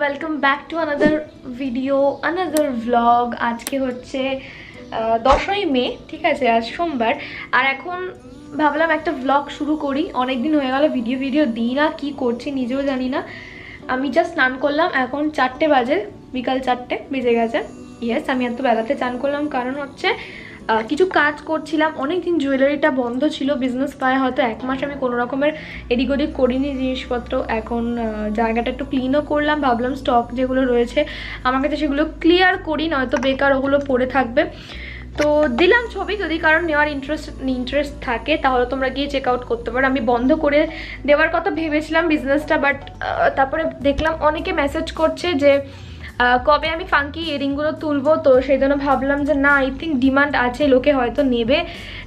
Welcome back to another video another vlog. आज के होच्छे 10 मे, ठीक है, आज सोमवार और एखन भाबलाम एक व्लॉग शुरू करी। अनेक दिन हो गेल वीडियो वीडियो दी ना, कि करछि निजेओ जानि ना। आमी जस्ट स्नान करलाम, एखन 4टे बाजे, बिकाल 4टे बेजे गेछे। येस, आमी एत बेलाते स्नान करलाम कारण होच्छे किछु काज करछिलाम। अनेक दिन जुएलारिटा बंध छिलो, बिजनेस पाए हयतो एक मास आमि कोनो रकमेर एदिक ओदिक करिनि जिनिसपत्र। एखन जायगाटा एकटु क्लिनओ करलाम, भाबलाम स्टक जेगुलो रयेछे आमार काछे सेगुलो क्लियर करि, नयतो बेकार ओगुलो पड़े थाकबे। तो दिलाम छबि, यदि कारो नेওয়ার इंटरेस्ट थाके ताहले तोमरा गिये चेक आउट करते पारो। आमि बंध करे देওয়ার कथा भेबेछिलाम बिजनेसटा, बाट तारপরে देखलाम अनेके मेसेज करछे जे कबे आमी फांकी इयरिंगगुलो तुलबो। तो सेई जोन्नो भाबलाम जे ना, आई थिंक डिमांड आछे, लोके होयतो नेबे,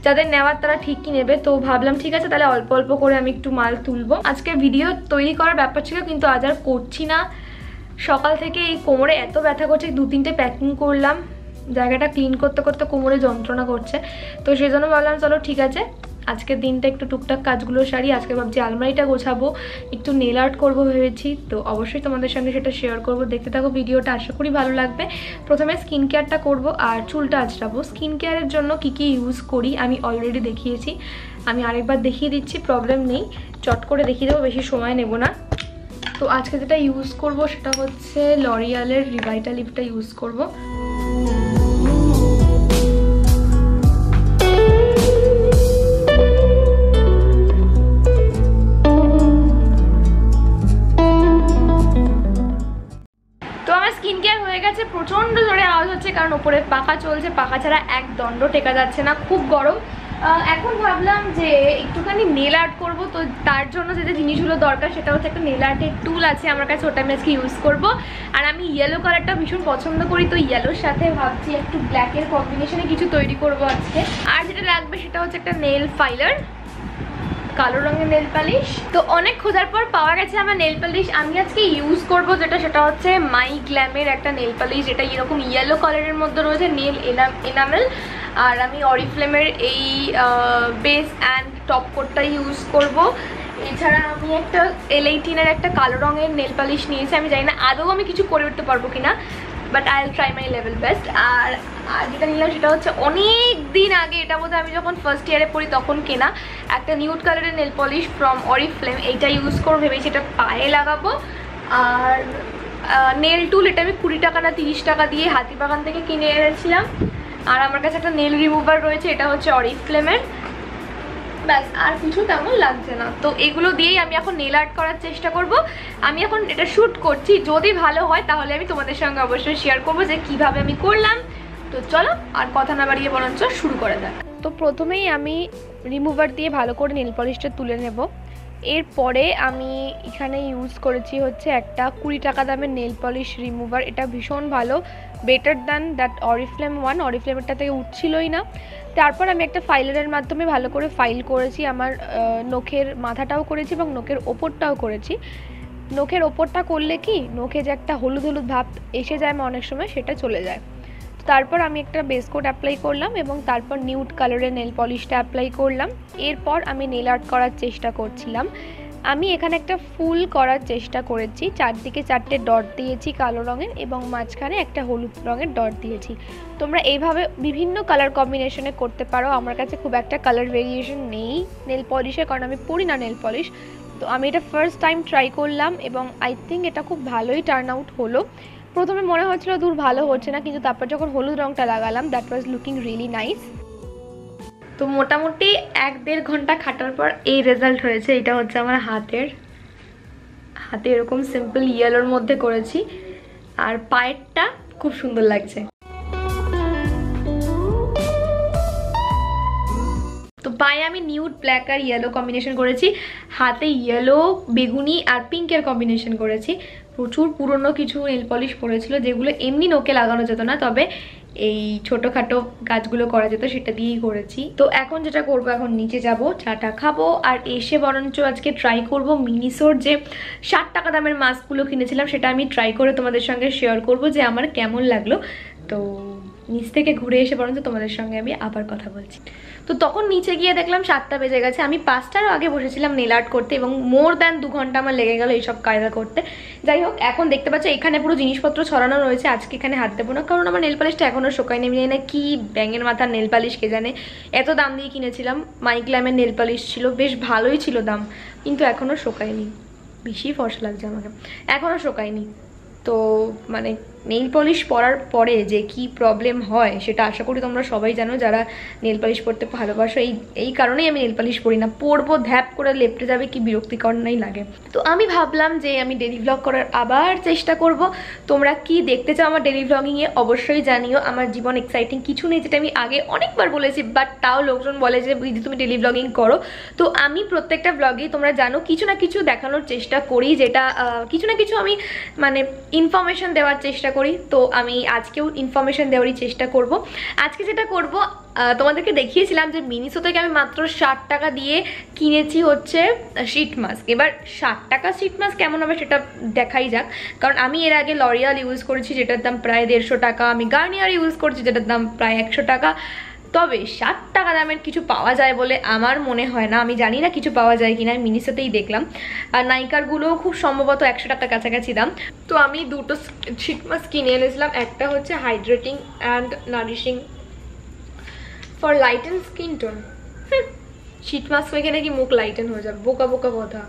जादेर नेওয়ার तारा ठीकই नेबे। तो भाबलाम ठीक आछे ताहले अल्प अल्प करे आमी एकटु माल तुलबो। आजके भिडियो तैरि करार ब्यापार छिलो किन्तु आज आर करछि ना। सकाल थेके एई कोमरे एत ब्यथा करछे, 2-3टे पैकिंग करलाम, जायगाटा क्लिन करते करते कोमरे जंत्रणा करछे। तो सेई जोन्नो भाबलाम चलो ठीक आछे, आजके दिनटा एकटु टुकटाक काजगुलो सारी। आजके भाबछि आलमारिटा गोछाबो, एकटु नेल आर्ट करबो भेबेछि। तो अवश्यई तोमादेर संगे सेटा शेयर करबो, देखते थाको भिडियोटा, आशा करी भालो लागबे। प्रथमे स्किन केयारटा करबो आर चुलटा आछड़ाबो। स्किन केयारेर जोन्नो कि कि यूज करी आमी अलरेडी देखिएछि, आमी आरेकबार देखिए दिच्छि, प्रब्लेम नेई, चट करे देखिए देबो, बेशी समय नेब ना। तो आजके जेटा यूज करबो सेटा होच्छे लरियालेर रिवाइटा लिपटा यूज करबो। प्रचंड जोरे आवाज होच्छे कारण ऊपर पाखा चलछे, पाखा छाड़ा एक दंड टेका जाच्छे ना, खूब गरम। एखन भाबलाम जे एकटुखानी नेल आर्ट करब, तो तार जोन्नो जे जिनिसगुलो दरकार सेटा होच्छे एकटा नेल आर्टेर टुल आछे आमार काछे, ओटा आमि आजके यूज करब। आर आमि येलो कालारटा भीषण पछंद करी, तो येलोर साथे भाबछि एकटु ब्लैकेर कम्बिनेशने किछु तैरि करब आजके। आर जेटा लागबे सेटा होच्छे एकटा नेल फाइलार, कालो रंगेर नेल पलिश। तो अनेक खोजार पर पावा गेछे आमार नेल पलिश, आमि आजके यूज करब जेटा, सेटा होच्छे माई ग्लैमेर एकटा नेल पलिश, जेटा एरकम येलो कालारेर मध्य रयेछे नेल एनामेल। और आमि অরিফ্লেমের এই বেস অ্যান্ড টপ কোটটা ইউজ করব। এছাড়া আমি একটা L18 এর একটা কালো রঙের নেল পলিশ নিয়েছি, আমি জানি না আদৌ আমি কিছু করে উঠতে পারবো কিনা, but I will try my level best. আর যেটা নিলাম সেটা হচ্ছে অনেক দিন আগে, এটা বোধহয় আমি যখন ফার্স্ট ইয়ারে পড়ি তখন কেনা একটা নিউড কালারের নেল পলিশ ফ্রম অরিফ্লেম, এইটা ইউজ করব ভেবেছি, এটা পায়ে লাগাবো। আর নেল টুল এটা আমি 20 টাকা না 30 টাকা দিয়ে হাতিবাগান থেকে কিনে এনেছিলাম। और आमार काछे एकटा नेल रिमुभार रयेछे, एटा होच्छे অরিফ্লেমের, बस आर किछु तेमन लागछे ना। तो एगुलो दिएई आमि एखन नेल आर्ट करार चेष्टा करब। आमि एखन एटा शुट करछि, जोदि भालो हय ताहले आमि तोमादेर संगे अवश्यई शेयर करब जे किभाबे आमि करलाम। तो चलो आर कथा ना बाड़िये बरंच शुरू करा जाक। तो प्रथमेई आमि रिमुभार दिए भालो करे नेल पलिशटा तुले नेब। एरपरे आमि एखाने इउज करेछि होच्छे एकटा 20 टाका दामेर नेल पलिश रिमुभार, एटा भीषण भालो, better than that Oriflame one. অরিফ্লেমেরটা থেকে উঠছিলই না। তারপর আমি একটা ফাইলারের মাধ্যমে ভালো করে ফাইল করেছি, আমার নখের মাথাটাও করেছি এবং নখের ওপরটাও করেছি। নখের ওপরটা করলে কি নখে যে একটা হলুদ হলুদ ভাব এসে যায় না অনেক সময়, সেটা চলে যায়। তারপর আমি একটা বেস কোট অ্যাপ্লাই করলাম এবং তারপর নিউড কালারের নেল পলিশটা অ্যাপ্লাই করলাম। এরপর আমি নেল আর্ট করার চেষ্টা করছিলাম। আমি এখানে একটা ফুল করার চেষ্টা করেছি, চারদিকে 4টে ডট দিয়েছি কালো রঙের এবং মাঝখানে একটা হলুদ রঙের ডট দিয়েছি। তোমরা এইভাবে বিভিন্ন কালার কম্বিনেশনে করতে পারো। আমার কাছে খুব একটা কালার ভেরিয়েশন নেই নেল পলিশে, কারণ আমি পরি না নেল পলিশ। তো আমি এটা ফার্স্ট টাইম ট্রাই করলাম এবং আই থিঙ্ক এটা খুব ভালোই টার্ন আউট হলো। প্রথমে মনে হচ্ছিল দূর ভালো হচ্ছে না, কিন্তু তারপর যখন হলুদ রঙটা লাগালাম, that was looking really nice. तो मोटामुटी 1-1.5 घंटा खाटार पर ये रेजल्ट হয়েছে। এটা হচ্ছে আমার হাতে এরকম সিম্পল ইয়েলোর মধ্যে করেছি, আর পায়েরটা খুব সুন্দর লাগছে। तो पाए आमी निउड ब्लैक और येलो कम्बिनेशन करेছি, हाथे येलो बेगुनी और पिंकर कम्बिनेशन करेছি। প্রচুর পুরনো কিছু নেল পলিশ পড়েছিল যেগুলো এমনি নখে লাগানো যেত না, তবে এই ছোটখাটো কাজগুলো করা যেত, সেটা দিয়েই করেছি। তো এখন যেটা করব, এখন নিচে যাব, চাটা খাবো আর এসে বরঞ্চ আজকে ট্রাই করব মিনিসোর যে 60 টাকা দামের মাস্কগুলো কিনেছিলাম, সেটা আমি ট্রাই করে তোমাদের সঙ্গে শেয়ার করব যে আমার কেমন লাগলো। তো নিচ থেকে ঘুরে এসে বরঞ্চ তোমাদের সঙ্গে আমি আবার কথা বলছি। তো তখন নিচে গিয়ে দেখলাম 7টা বেজে গেছে। আমি 5টারও আগে বসেছিলাম নেল আর্ট করতে এবং মোর দ্যান 2 ঘন্টা আমার লেগে গেল এইসব কায়দা করতে। যাই হোক, এখন দেখতে পাচ্ছ এখানে পুরো জিনিসপত্র ছড়ানো রয়েছে। আজকে এখানে হাত দেবো না, কারণ আমার নেল পালিশটা এখনও শোকায়নি। আমি জানি না কি ব্যাঙের মাথার নেল পালিশ, কে জানে। এত দাম দিয়ে কিনেছিলাম, মাইক্লামের নেল পালিশ ছিল, বেশ ভালোই ছিল দাম, কিন্তু এখনও শোকায়নি। বেশি ফর্সা লাগছে আমাকে, এখনও শোকায়নি। তো মানে নেল পলিশ পরার পরে যে কি প্রবলেম হয় সেটা আশা করি তোমরা সবাই জানো, যারা নেল পলিশ পরতে ভালোবাসো। এই কারণেই আমি নেল পলিশ পরি না, পরবো ধ্যাপ করে লেপটে যাবে, কি বিরক্তিকর নাই লাগে। তো আমি ভাবলাম যে আমি ডেলি ভ্লগ করার আবার চেষ্টা করব। তোমরা কি দেখতে চাও আমার ডেলি ভ্লগিংয়ে অবশ্যই জানিও। আমার জীবন এক্সাইটিং কিছু নেই, যেটা আমি আগে অনেকবার বলেছি, বাট তাও লোকজন বলে যে দিদি তুমি ডেলি ভ্লগিং করো। তো আমি প্রত্যেকটা ব্লগেই তোমরা জানো কিছু না কিছু দেখানোর চেষ্টা করি, যেটা কিছু না কিছু আমি মানে ইনফরমেশন দেওয়ার চেষ্টা করি। তো আমি আজকেও ইনফরমেশন দেওয়ারই চেষ্টা করব। আজকে যেটা করব, তোমাদেরকে দেখিয়েছিলাম যে মিনিসো থেকে আমি মাত্র 60 টাকা দিয়ে কিনেছি হচ্ছে শীট মাস্ক। এবার 60 টাকা শীট মাস্ক কেমন হবে সেটা দেখাই যাক, কারণ আমি এর আগে লরিয়াল ইউজ করেছি, যেটার দাম প্রায় 150 টাকা। আমি গার্নিয়ার ইউজ করছি, যেটার দাম প্রায় 100 টাকা। তবে 60 টাকা দামের কিছু পাওয়া যায় বলে আমার মনে হয় না। আমি জানি না কিছু পাওয়া যায় কিনা, আমি মিনিসোতেই দেখলাম। আর নাইকারগুলোও খুব সম্ভবত 100 টাকার কাছাকাছি দাম। তো আমি দুটো শীট মাস্ক কিনে এনেছিলাম। একটা হচ্ছে hydrating and nourishing for lighten skin tone. Sheet mask মেখে নাকি মুখ লাইটেন হয়ে যাবে, বোকা বোকা কথা,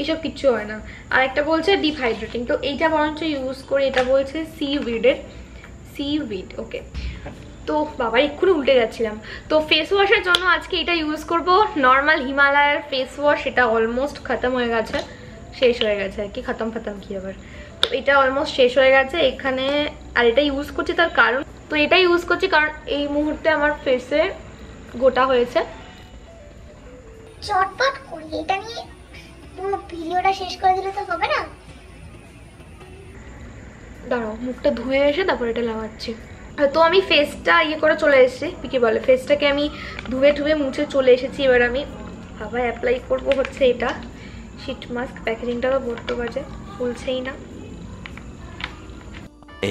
এইসব কিচ্ছু হয় না। আর একটা বলছে ডিপ হাইড্রেটিং, তো এইটা বরঞ্চ ইউজ করে। এটা বলছে সিউইডের, সিউইড, ওকে। তো বাবা এক্ষুনি উল্টে যাচ্ছিলাম। তো ফেস ওয়াশের জন্য আজকে এটা ইউজ করব, নর্মাল হিমালয়ার ফেস ওয়াশ। এটা অলমোস্ট খতম হয়ে গেছে, শেষ হয়ে গেছে আর কি। খতম কি আবার, তো এটা অলমোস্ট শেষ হয়ে গেছে এখানে। আর এটা ইউজ করছি তার কারণ, তো এটা ইউজ করছি কারণ এই মুহূর্তে আমার ফেসে গোটা হয়েছে। চটপট করি এটা নিয়ে পুরো ভিডিওটা শেষ করে দিলে তো হবে না। দাঁড়াও, মুখটা ধুয়ে এসে তারপর এটা লাগাচ্ছি। তো আমি ফেসটা ইয়ে করে চলে এসেছি, কি বলে, ফেসটাকে আমি ধুয়ে ঠুয়ে মুছে চলে এসেছি। এবার আমি আবার অ্যাপ্লাই করব হচ্ছে এটা শীট মাস্ক। প্যাকেজিংটা তো বড্ড বাজে, ফুলছেই না।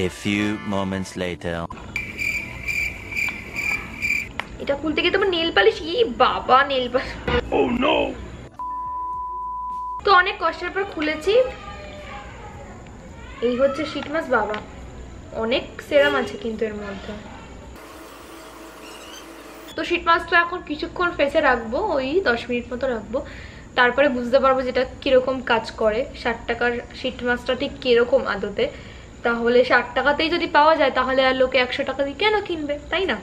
A few moments later. এটা খুলতে গিয়ে তোমার নেল পালিশ, ই বাবা নেল পালিশ। Oh no! তো অনেক কষ্টের পর খুলেছি। এই হচ্ছে শীট মাস্ক, বাবা অনেক সেরাম আছে কিন্তু এর মধ্যে। তো শীট মাস্কটা এখন কিছুক্ষণ ফেসে রাখবো, ওই 10 মিনিট মতো রাখবো, তারপরে বুঝতে পারবো যেটা কিরকম কাজ করে। 60 টাকার শীট মাস্কটা ঠিক কিরকম আদতে। তাহলে 60 টাকাতেই যদি পাওয়া যায়, তাহলে আর লোকে 100 টাকা দিয়ে কেন কিনবে, তাই না?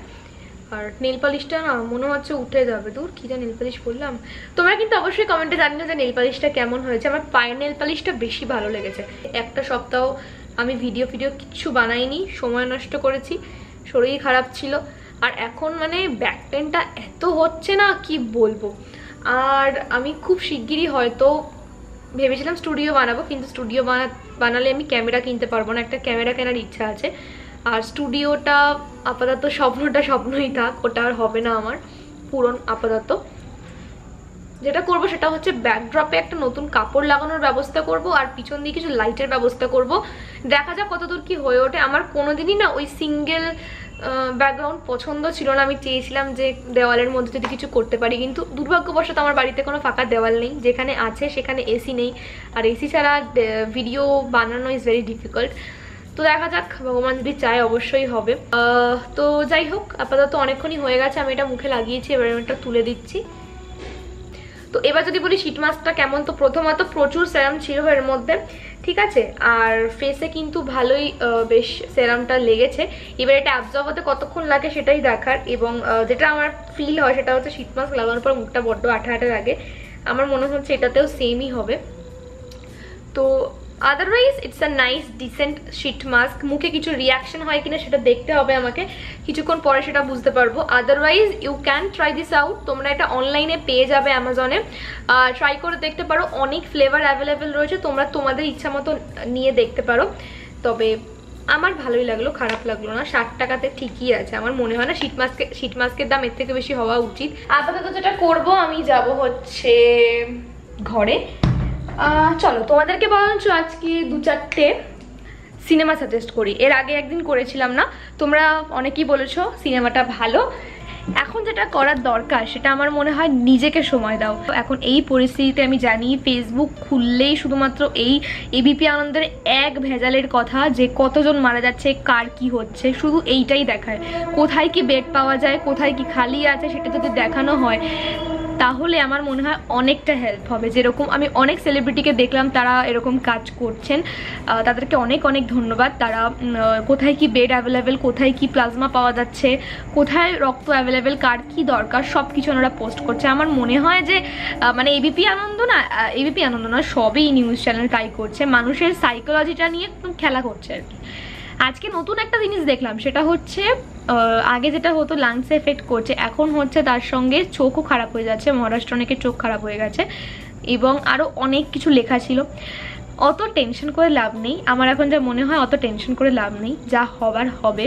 আর নেল পালিশটা না মনে হচ্ছে উঠে যাবে। দূর, কী যা নেল পালিশ করলাম। তোমরা কিন্তু অবশ্যই কমেন্টে জানিও যে নেল পালিশটা কেমন হয়েছে। আমার পায়ের নেল পালিশটা বেশি ভালো লেগেছে। একটা সপ্তাহ আমি ভিডিও কিচ্ছু বানাইনি, সময় নষ্ট করেছি, শরীর খারাপ ছিল। আর এখন মানে ব্যাক পেনটা এত হচ্ছে না কি বলবো। আর আমি খুব শিগগিরই হয়তো ভেবেছিলাম স্টুডিও বানাবো, কিন্তু স্টুডিও বানালে আমি ক্যামেরা কিনতে পারবো না। একটা ক্যামেরা কেনার ইচ্ছা আছে, আর স্টুডিওটা আপাতত স্বপ্নই থাক, ওটা আর হবে না আমার পূরণ আপাতত। যেটা করব সেটা হচ্ছে ব্যাকড্রপে একটা নতুন কাপড় লাগানোর ব্যবস্থা করব, আর পিছন দিয়ে কিছু লাইটের ব্যবস্থা করব। দেখা যাক কতদূর কি হয়ে ওঠে। আমার কোনোদিনই না ওই সিঙ্গেল ব্যাকগ্রাউন্ড পছন্দ ছিল না। আমি চেয়েছিলাম যে দেওয়ালের মধ্যে যদি কিছু করতে পারি, কিন্তু দুর্ভাগ্যবশত আমার বাড়িতে কোনো ফাঁকা দেওয়াল নেই। যেখানে আছে সেখানে এসি নেই, আর এসি ছাড়া ভিডিও বানানো ইজ ভেরি ডিফিকাল্ট। তো দেখা যাক, ভগবান যদি চায় অবশ্যই হবে। তো যাই হোক, আপাতত অনেকক্ষণই হয়ে গেছে। আমি এটা মুখে লাগিয়েছি, এবার আমি এটা তুলে দিচ্ছি। তো এবার যদি বলি শীট মাস্কটা কেমন, তো প্রথমত প্রচুর সেরাম ছিল এর মধ্যে, ঠিক আছে। আর ফেসে কিন্তু ভালোই বেশ সেরামটা লেগেছে। এবার এটা অ্যাবজর্ব হতে কতক্ষণ লাগে সেটাই দেখার। এবং যেটা আমার ফিল হয় সেটা হচ্ছে শীট মাস্ক লাগানোর পর মুখটা বড্ড আঠা লাগে। আমার মনে হচ্ছে এটাতেও সেমই হবে। তো otherwise it's a nice decent sheet mask. মুখে কিছু রিয়াকশন হয় কিনা সেটা দেখতে হবে আমাকে, কিছুক্ষণ পরে সেটা বুঝতে পারবো। Otherwise you can try this out. তোমরা এটা অনলাইনে পেয়ে যাবে অ্যামাজনে, ট্রাই করে দেখতে পারো। অনেক ফ্লেভার অ্যাভেলেবেল রয়েছে, তোমরা তোমাদের ইচ্ছা মতো নিয়ে দেখতে পারো। তবে আমার ভালোই লাগলো, খারাপ লাগলো না। 60 টাকাতে ঠিকই আছে, আমার মনে হয় না শীট মাস্কের দাম এর থেকে বেশি হওয়া উচিত। আপাতত যেটা করবো, আমি যাব হচ্ছে ঘরে। চলো তোমাদেরকে বরঞ্চ আজকে 2-4টে सिनेमा सजेस्ट करी एर आगे एक दिन करेছিলাম ना তোমরা অনেকেই বলেছো সিনেমাটা ভালো এখন যেটা করার দরকার সেটা আমার মনে হয় নিজেকে সময় দাও এখন এই পরিস্থিতিতে আমি জানি ফেসবুক খুললেই শুধুমাত্র এই এবিপি আনন্দের এক ভেজালের কথা যে কতজন মারা যাচ্ছে কার কি হচ্ছে শুধু এইটাই দেখায় কোথায় কি বেড পাওয়া যায় কোথায় কি খালি আছে সেটা যদি দেখানো হয় তাহলে আমার মনে হয় অনেকটা হেল্প হবে যেরকম আমি অনেক সেলিব্রিটিকে দেখলাম তারা এরকম কাজ করছেন তাদেরকে অনেক অনেক ধন্যবাদ তারা কোথায় কি বেড অ্যাভেলেবেল কোথায় কি প্লাজমা পাওয়া যাচ্ছে কোথায় রক্ত অ্যাভেলেবেল কার কি দরকার সব কিছু ওনারা পোস্ট করছে আমার মনে হয় যে মানে এবিপি আনন্দ না সবই নিউজ চ্যানেল ট্রাই করছে মানুষের সাইকোলজিটা নিয়ে একদম খেলা করছে আর কি आज के नतून एक जिनिस देखलाम सेटा होच्छे आगे जेटा होतो लांग्स एफेक्ट करछे एखोन होच्छे तार संगे चोखो खराब हो जाच्छे महाराष्ट्र अनेकेर चोख खराब हो गेछे एबं आरो अनेक किछु लेखा छिलो अत टेंशन करे लाभ नेई आमार एखोन जा मने हय अत टेंशन करे लाभ नेई जा हबार हबे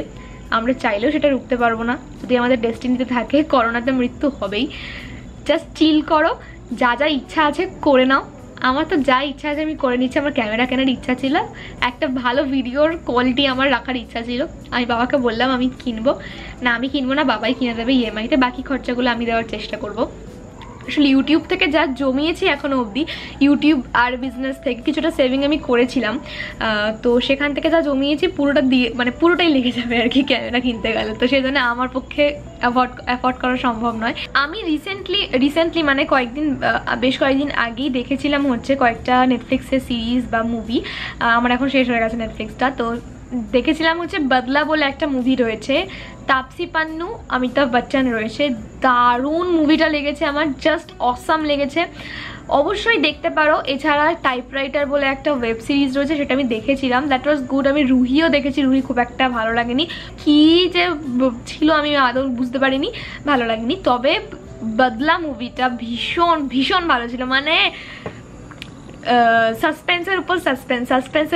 आमरा चाइलेओ सेटा रुकते पारबो ना जोदि आमादेर डेस्टिनिते थाके करोनाते मृत्यु हबेई जास्ट चिल करो जा जा इच्छा आछे करे नाओ আমার তো যা ইচ্ছা আছে আমি করে নিচ্ছি আমার ক্যামেরা কেনার ইচ্ছা ছিল একটা ভালো ভিডিওর কোয়ালিটি আমার রাখার ইচ্ছা ছিল আমি বাবাকে বললাম আমি কিনবো না আমি কিনবো না বাবাই কিনে দেবে ইএমআই তে বাকি খরচাগুলো আমি দেওয়ার চেষ্টা করব আসলে ইউটিউব থেকে যা জমিয়েছি এখনো অবধি ইউটিউব আর বিজনেস থেকে কিছুটা সেভিং আমি করেছিলাম তো সেখান থেকে যা জমিয়েছি পুরোটা দিয়ে মানে পুরোটাই লেগে যাবে আর কি ক্যামেরা কিনতে গেলে তো সেজন্য আমার পক্ষে অ্যাফোর্ড করা সম্ভব নয় আমি রিসেন্টলি মানে বেশ কয়েকদিন আগেই দেখেছিলাম হচ্ছে কয়েকটা নেটফ্লিক্সের সিরিজ বা মুভি আমার এখন শেষ হয়ে গেছে নেটফ্লিক্সটা তো দেখেছিলাম হচ্ছে বদলা বলে একটা মুভি রয়েছে তাপসি পান্নু অমিতাভ বচ্চন রয়েছে দারুণ মুভিটা লেগেছে আমার জাস্ট অসাম লেগেছে অবশ্যই দেখতে পারো এছাড়া টাইপরাইটার বলে একটা ওয়েব সিরিজ রয়েছে সেটা আমি দেখেছিলাম দ্যাট ওয়াজ গুড আমি রুহিও দেখেছি রুহি খুব একটা ভালো লাগেনি কি যে ছিল আমি আদৌ বুঝতে পারিনি ভালো লাগেনি তবে বদলা মুভিটা ভীষণ ভীষণ ভালো ছিল মানে সাসপেন্সের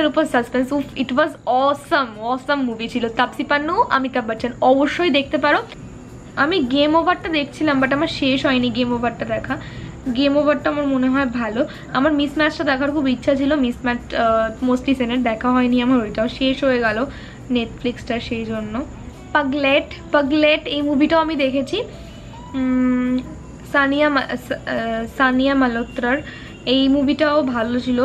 উপর সাসপেন্স উফ ইট ওয়াজ অসাম মুভি ছিল তাপসি পান্নু অমিতাভ বচ্চন অবশ্যই দেখতে পারো আমি গেম ওভারটা দেখছিলাম বাট আমার শেষ হয়নি গেম ওভারটা আমার মনে হয় ভালো আমার মিসম্যাচটা দেখার খুব ইচ্ছা ছিল মিসম্যাচ মোস্টলি সেনের দেখা হয়নি আমার ওইটাও শেষ হয়ে গেল নেটফ্লিক্সটা সেই জন্য পাগলেট এই মুভিটাও আমি দেখেছি সানিয়া মালহোত্রার এই মুভিটাও ভালো ছিল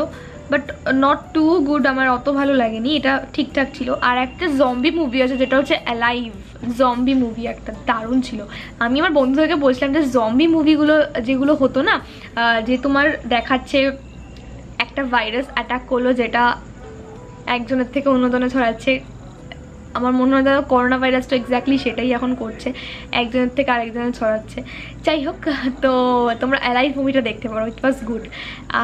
বাট নট টু গুড আমার অত ভালো লাগেনি এটা ঠিকঠাক ছিল আর একটা জম্বি মুভি আছে যেটা হচ্ছে অ্যালাইভ জম্বি মুভি একটা দারুণ ছিল আমি আমার বন্ধুদেরকে বলছিলাম যে জম্বি মুভিগুলো যেগুলো হতো না যে তোমার দেখাচ্ছে একটা ভাইরাস অ্যাটাক করলো যেটা একজনের থেকে অন্যজনে ছড়াচ্ছে আমার মনে হয় দাদা করোনা ভাইরাসটা এক্স্যাক্টলি সেটাই এখন করছে একজনের থেকে আরেকজনে ছড়াচ্ছে যাই হোক তো তোমরা অ্যালাইভ মুভিটা দেখতে পারো ইট ওয়াজ গুড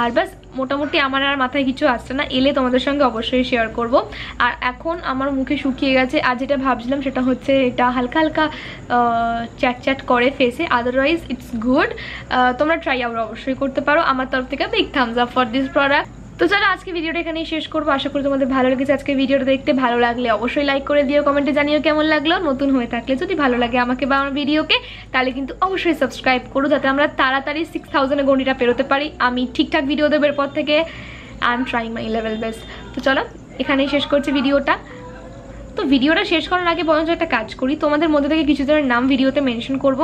আর ব্যাস মোটামুটি আমার আর মাথায় কিছু আসছে না এলে তোমাদের সঙ্গে অবশ্যই শেয়ার করব আর এখন আমার মুখে শুকিয়ে গেছে আর যেটা ভাবছিলাম সেটা হচ্ছে এটা হালকা হালকা চ্যাট করে ফেসে আদারওয়াইজ ইটস গুড তোমরা ট্রাই আউট অবশ্যই করতে পারো আমার তরফ থেকে big thumbs up for this product তো চলো আজকে ভিডিওটা এখানেই শেষ করব আশা করি তোমাদের ভালো লেগেছে আজকে ভিডিওটা দেখতে ভালো লাগলে অবশ্যই লাইক করে দিও কমেন্টে জানিও কেমন লাগলো নতুন হয়ে থাকলে যদি ভালো লাগে আমাকে বা আমার ভিডিওকে তাহলে কিন্তু অবশ্যই সাবস্ক্রাইব করো যাতে আমরা তাড়াতাড়ি 6000 এর গণ্ডিটা পেরোতে পারি আমি ঠিকঠাক ভিডিও দেব এরপর থেকে I am trying my level best তো চলো এখানেই শেষ করছি ভিডিওটা তো ভিডিওটা শেষ করার আগে বরঞ্চ একটা কাজ করি তোমাদের মধ্যে থেকে কিছুজনের নাম ভিডিওতে মেনশন করব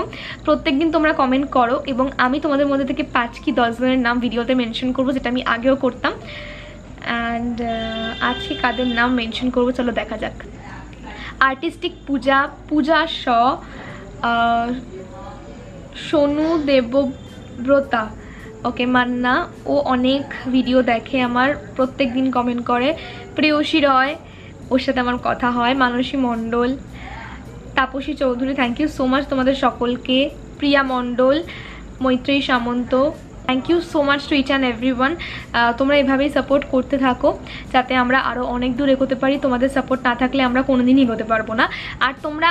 প্রত্যেকদিন তোমরা কমেন্ট করো এবং আমি তোমাদের মধ্যে থেকে 5 কি 10 জনের নাম ভিডিওতে মেনশন করব যেটা আমি আগেও করতাম অ্যান্ড আজকে কাদের নাম মেনশন করব চলো দেখা যাক আর্টিস্টিক পূজা শ সোনু দেবব্রতা ওকে মান্না ও অনেক ভিডিও দেখে আমার প্রত্যেকদিন কমেন্ট করে প্রেয়সী রয় ওর সাথে আমার কথা হয় Mansi Mondal Tapasi Chowdhury thank you so much তোমাদের সকলকে প্রিয়া মণ্ডল মৈত্রী Samanta thank you so much to each and every one তোমরা এভাবেই সাপোর্ট করতে থাকো যাতে আমরা আরও অনেক দূর এগোতে পারি তোমাদের সাপোর্ট না থাকলে আমরা কোনোদিনই এগোতে পারবো না আর তোমরা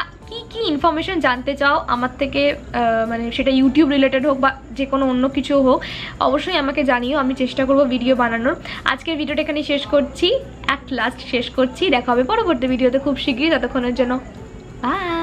কি ইনফরমেশন জানতে চাও আমার থেকে মানে সেটা ইউটিউব রিলেটেড হোক বা যে কোনো অন্য কিছু হোক অবশ্যই আমাকে জানিও আমি চেষ্টা করব ভিডিও বানানোর আজকের ভিডিওটা এখানে শেষ করছি দেখা হবে পরবর্তী ভিডিওতে খুব শিগগিরই ততক্ষণের জন্য বাই